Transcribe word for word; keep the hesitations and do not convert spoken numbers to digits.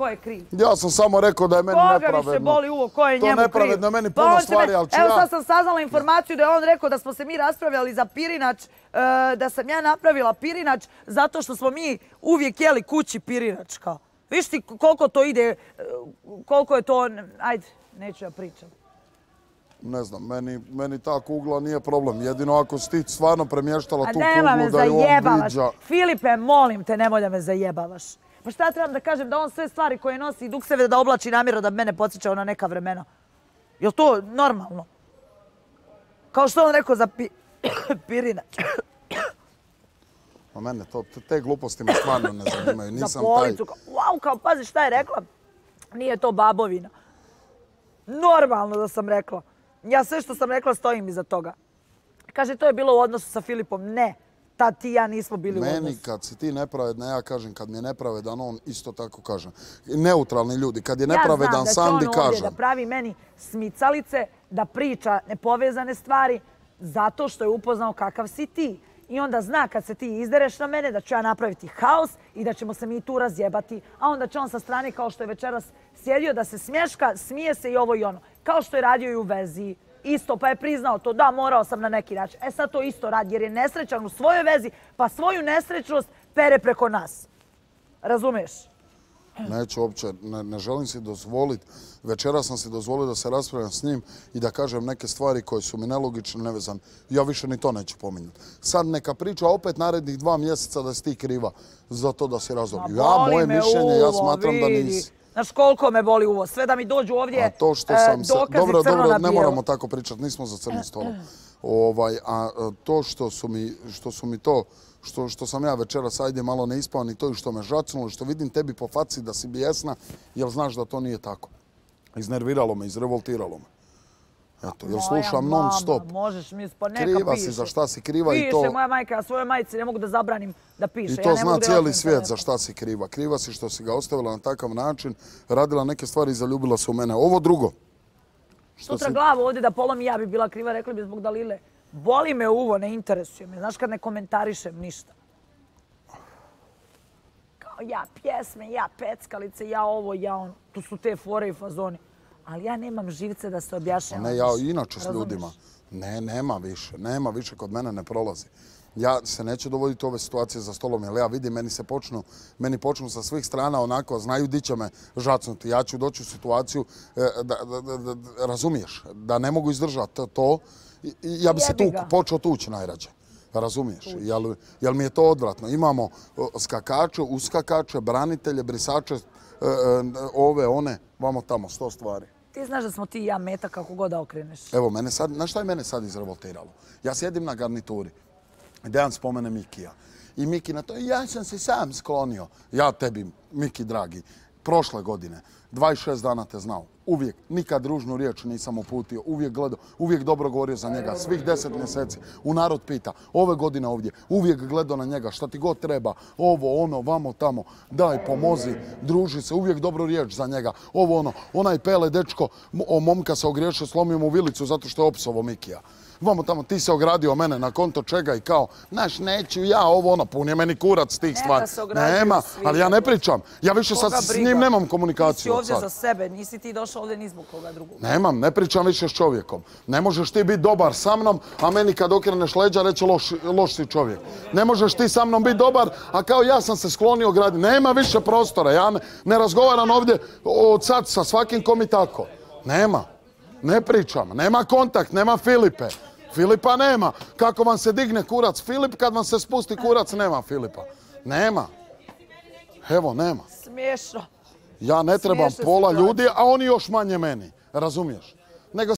ko je kriv. Ja sam samo rekao da je meni nepravedno. Koga mi se boli uvo, ko je njemu kriv? To nepravedno, meni puno stvari, ali ću ja... Evo sad sam saznala informaciju da je on rekao da smo se mi raspravljali za pirinač, da sam ja napravila pirinač zato što smo mi uvijek jeli kući pirinač. Viš ti koliko to ide, koliko je to... Ajde, neću ja pričam. Ne znam, meni ta kugla nije problem. Jedino ako si ti stvarno premještala tu kuglu da ju on viđa... Filipe, molim te, nemoj da me zajebavaš. Pa šta trebam da kažem, da on sve stvari koje nosi i dukseve da oblači namjerno da mene podsjeća na neka vremena. Je li to normalno? Kao što on rekao za pirinač. Ma mene, te gluposti me stvarno ne zanimaju. Nisam taj... Wow, kao pazi šta je rekla. Nije to babovina. Normalno da sam rekla. Ja sve što sam rekla stojim iza toga. Kaže, to je bilo u odnosu sa Filipom. Ne, tad ti i ja nismo bili u odnosu. Meni kad si ti nepravedna, ja kažem, kad mi je nepravedan, on isto tako kažem. Neutralni ljudi, kad je nepravedan, sam li kažem. Ja znam da će on ovdje da pravi meni smicalice, da priča nepovezane stvari, zato što je upoznao kakav si ti. I onda zna kad se ti izdereš na mene da ću ja napraviti haos i da ćemo se mi tu razjebati. A onda će on sa strane, kao što je večeras sjedio, da se smješka, smije se i ovo i ono. Kao što je radio i u vezi. Isto, pa je priznao to, da, morao sam na neki način. E sad to isto radi jer je nesrećan u svojoj vezi, pa svoju nesrećnost pere preko nas. Razumeš? Neću uopće, ne želim si dozvoliti. Večera sam si dozvolio da se raspravljam s njim i da kažem neke stvari koje su mi nelogične, nevezane. Ja više ni to neću pominjati. Sad neka priča opet narednih dva mjeseca da si ti kriva za to da si razlogio. Ja, moje mišljenje, ja smatram da nisi. Znaš koliko me boli uvo, sve da mi dođu ovdje dokazi crno na bijelo. Dobro, dobro, ne moramo tako pričati, nismo za crnim stolom. A to što su mi to... što sam ja večeras, ajde, malo ne ispavan i to i što me žacnulo, što vidim tebi po faci da si bijesna, jer znaš da to nije tako. Iznerviralo me, izrevoltiralo me. Eto, jer slušam non stop. Možeš mi ispod neka piše. Kriva si za šta si kriva i to... Piše moja majka, ja svojoj majici ne mogu da zabranim da piše. I to zna cijeli svijet za šta si kriva. Kriva si što si ga ostavila na takav način, radila neke stvari i zaljubila se u mene. Ovo drugo. Sutra glavu ovdje da polom i ja bi bila kriva, rekli bi zbog Dalile. Boli me uvo, ne interesuje me. Znaš kad ne komentarišem ništa. Kao ja pjesme, ja peckalice, ja ovo, ja ono. Tu su te fore i fazoni. Ali ja nemam živce da se objašnjam. Ne, ja inače s ljudima. Ne, nema više. Nema više, kod mene ne prolazi. Ja se neću dovoditi u ove situacije za stolom, jer ja vidim, meni se počnu, meni počnu sa svih strana onako, znaju di će me žacnuti. Ja ću doći u situaciju, razumiješ, da ne mogu izdržati to. Ja bi se počeo tući najrađe, razumiješ, jer mi je to odvratno. Imamo skakače, uskakače, branitelje, brisače, ove, one, vamo tamo, sto stvari. Ti znaš da smo ti i ja meta kako god da okreneš. Evo, znaš šta je mene sad izrevoltiralo? Ja sjedim na garnituri, Dejan spomene Mikija i Miki na to, ja sam se sam sklonio. Ja tebi, Miki dragi, prošle godine, dvadeset šest dana te znao. Uvijek, nikad ružnu riječ nisam uputio, uvijek gledao, uvijek dobro govorio za njega, svih deset mjeseci. U narod pita, ove godine ovdje, uvijek gledao na njega, šta ti god treba, ovo, ono, vamo, tamo, daj, pomozi, druži se, uvijek dobro riječ za njega, ovo, ono, onaj Pele, dečko, o momka se ogriješio, slomio mu vilicu zato što je opsovo Mikija. Vamo tamo, ti se ogradio mene na konto čega i kao, znaš, neću ja ovo ono, pun je meni kurac tih stvari. Nema, ali ja ne pričam. Ja više sad s njim nemam komunikaciju. Nisi ovdje za sebe, nisi ti došao ovdje ni zbog koga drugog. Nemam, ne pričam više s čovjekom. Ne možeš ti biti dobar sa mnom, a meni kad okreneš leđa reći loš si čovjek. Ne možeš ti sa mnom biti dobar, a kao ja sam se sklonio gradi. Nema više prostora, ja ne razgovaram ovdje od sad sa svakim kom i tako. Nema, ne pričam, nema kontakt, nema Filipe. Filipa nema. Kako vam se digne kurac Filip, kad vam se spusti kurac nema Filipa. Nema. Evo, nema. Smiješno. Ja ne trebam pola ljudi, a oni još manje meni. Razumiješ? Nego